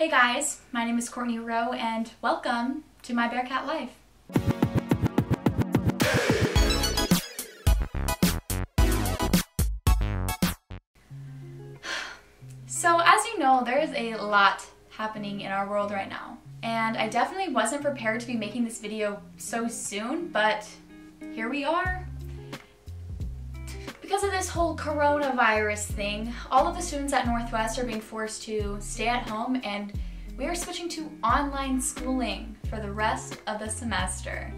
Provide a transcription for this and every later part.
Hey guys, my name is Courtney Rowe and welcome to My Bearcat Life. So as you know, there is a lot happening in our world right now. And I definitely wasn't prepared to be making this video so soon, but here we are. Because of this whole coronavirus thing, all of the students at Northwest are being forced to stay at home, and we are switching to online schooling for the rest of the semester.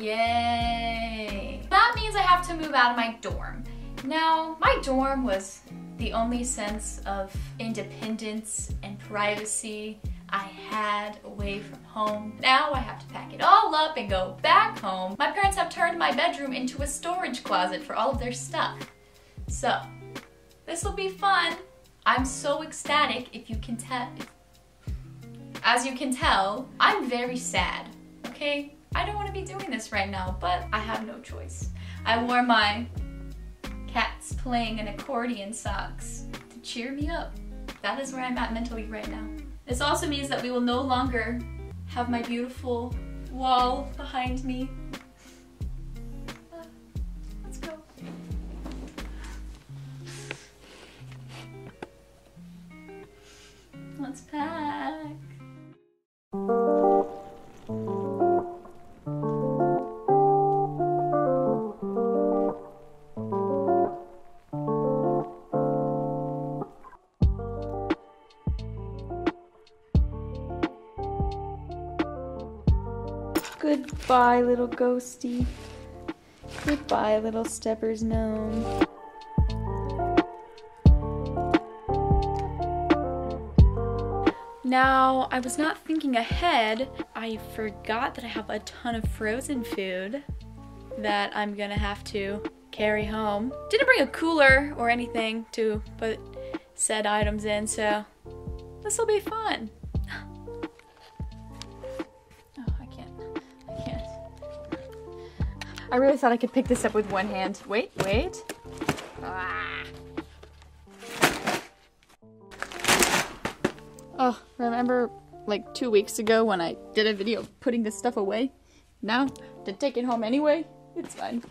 Yay! That means I have to move out of my dorm. Now, my dorm was the only sense of independence and privacy I had away from home. Now I have to pack it all up and go back home. My parents have turned my bedroom into a storage closet for all of their stuff. So, this will be fun. I'm so ecstatic if you can tell. As you can tell, I'm very sad, okay? I don't want to be doing this right now, but I have no choice. I wore my Cats Playing an Accordion socks to cheer me up. That is where I'm at mentally right now. This also means that we will no longer have my beautiful wall behind me. Let's go. Let's pack. Goodbye, little ghosty. Goodbye, little steppers gnome. Now, I was not thinking ahead. I forgot that I have a ton of frozen food that I'm gonna have to carry home. Didn't bring a cooler or anything to put said items in, so this will be fun. I really thought I could pick this up with one hand. Wait. Ah. Oh, remember like 2 weeks ago when I did a video of putting this stuff away? Now, to take it home anyway, it's fine.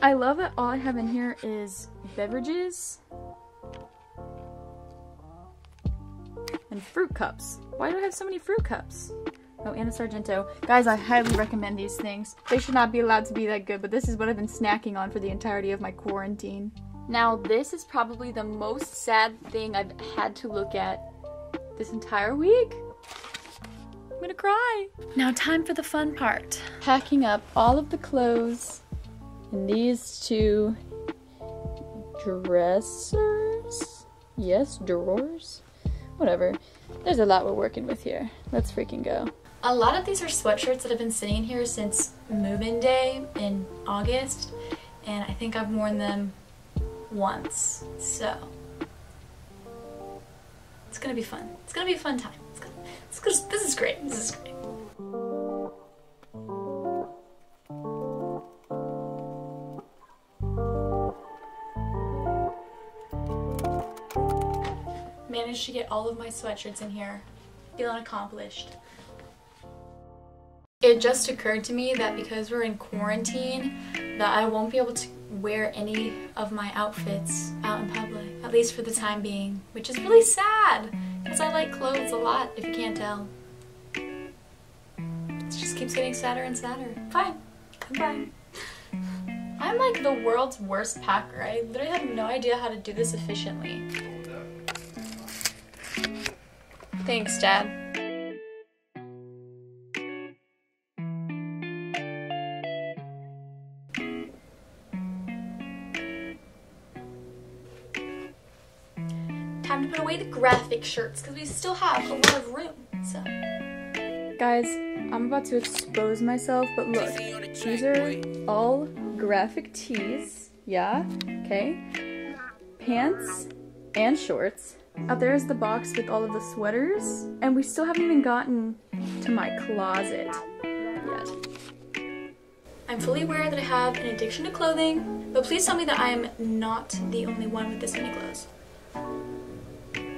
I love that all I have in here is beverages and fruit cups. Why do I have so many fruit cups? Oh, and a Sargento. Guys, I highly recommend these things. They should not be allowed to be that good, but this is what I've been snacking on for the entirety of my quarantine. Now, this is probably the most sad thing I've had to look at this entire week. I'm gonna cry. Now, time for the fun part. Packing up all of the clothes in these two dressers? Yes, drawers? Whatever. There's a lot we're working with here. Let's freaking go. A lot of these are sweatshirts that have been sitting here since move-in day in August, and I think I've worn them once, so it's gonna be fun. It's gonna be a fun time. This is great. This is great. Managed to get all of my sweatshirts in here. Feeling accomplished. It just occurred to me that because we're in quarantine, that I won't be able to wear any of my outfits out in public, at least for the time being, which is really sad because I like clothes a lot, if you can't tell. It just keeps getting sadder and sadder. Fine. Goodbye. I'm like the world's worst packer. I literally have no idea how to do this efficiently. Thanks, Dad. Time to put away the graphic shirts because we still have a lot of room. So, guys, I'm about to expose myself, but look, these are all graphic tees. Yeah, okay. Pants and shorts. Out there is the box with all of the sweaters, and we still haven't even gotten to my closet yet. I'm fully aware that I have an addiction to clothing, But please tell me that I am not the only one with this many clothes.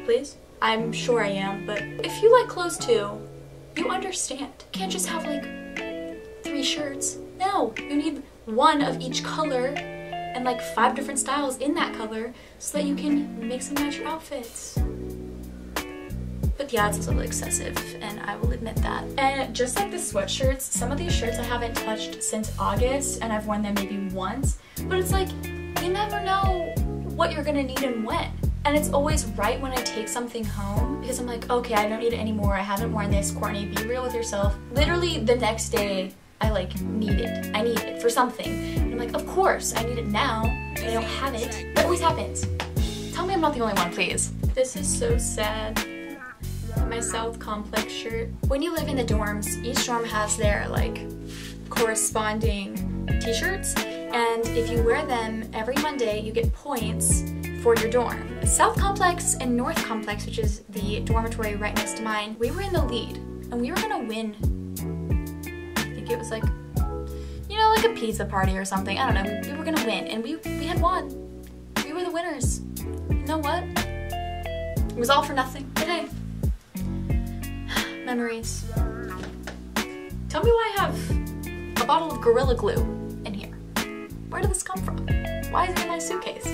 Please? I'm sure I am, but if you like clothes too, you understand. You can't just have like 3 shirts. No, you need 1 of each color and like 5 different styles in that color so that you can mix and match your outfits. But yeah, it's a little excessive, and I will admit that. And just like the sweatshirts, some of these shirts I haven't touched since August, and I've worn them maybe once, but it's like, you never know what you're gonna need and when. And it's always right when I take something home, because I'm like, okay, I don't need it anymore, I haven't worn this, Courtney, be real with yourself. Literally the next day, I like need it. I need it for something. And I'm like, of course, I need it now, but I don't have it. That always happens. Tell me I'm not the only one, please. This is so sad. My South Complex shirt. When you live in the dorms, each dorm has their like corresponding t-shirts, and if you wear them every Monday, you get points for your dorm. South Complex and North Complex, which is the dormitory right next to mine, we were in the lead, and we were gonna win. I think it was like, you know, like a pizza party or something. I don't know. We were gonna win, and we had won. We were the winners. You know what? It was all for nothing. But hey. Memories. Tell me why I have a bottle of Gorilla Glue in here. Where did this come from? Why is it in my suitcase?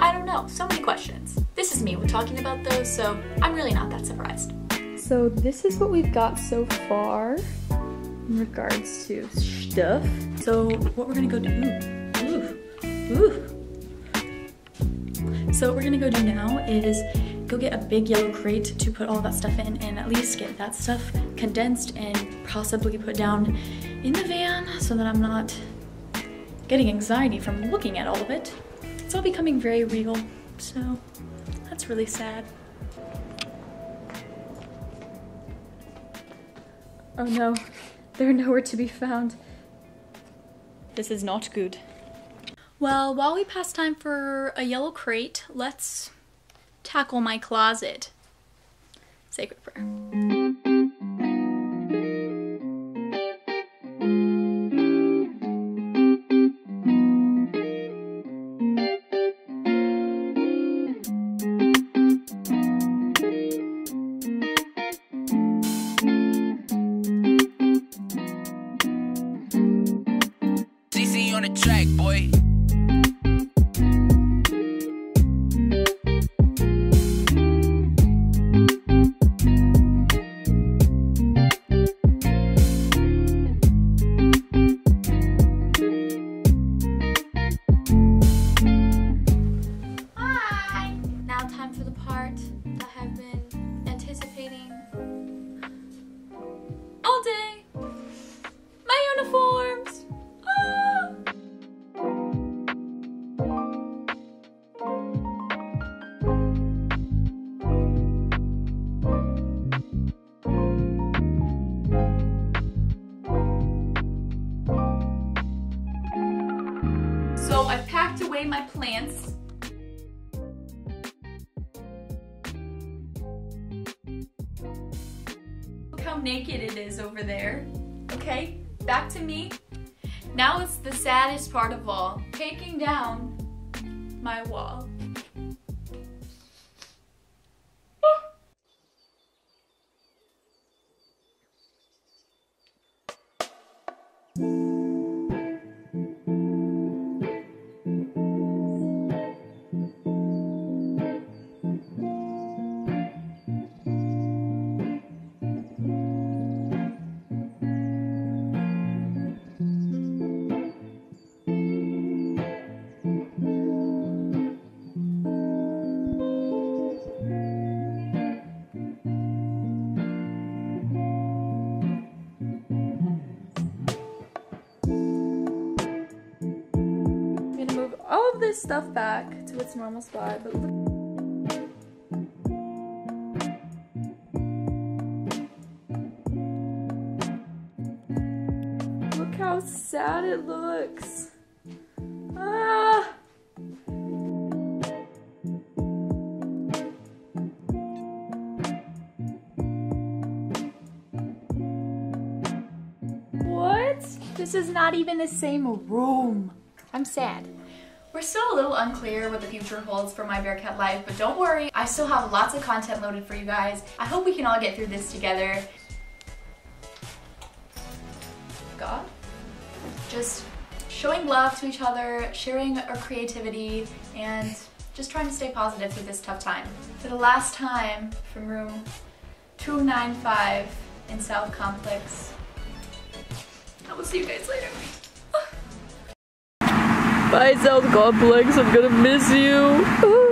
I don't know. So many questions. This is me. We're talking about those, so I'm really not that surprised. So this is what we've got so far in regards to stuff. So what we're gonna go do? So what we're gonna go do now is go get a big yellow crate to put all that stuff in and at least get that stuff condensed and possibly put down in the van so that I'm not getting anxiety from looking at all of it. It's all becoming very real, so that's really sad. Oh no, they're nowhere to be found. This is not good. Well, while we pass time for a yellow crate, let's tackle my closet. Sacred prayer. CC on the track, boy. So I've packed away my plants. Look how naked it is over there. Okay, back to me. Now it's the saddest part of all, taking down my wall. This stuff back to its normal spot, but look. Look how sad it looks. Ah! What? This is not even the same room. I'm sad. We're still a little unclear what the future holds for My Bearcat Life, but don't worry, I still have lots of content loaded for you guys. I hope we can all get through this together. God. Just showing love to each other, sharing our creativity, and just trying to stay positive through this tough time. For the last time, from room 295 in South Complex, I will see you guys later. Bye, South Complex, I'm gonna miss you.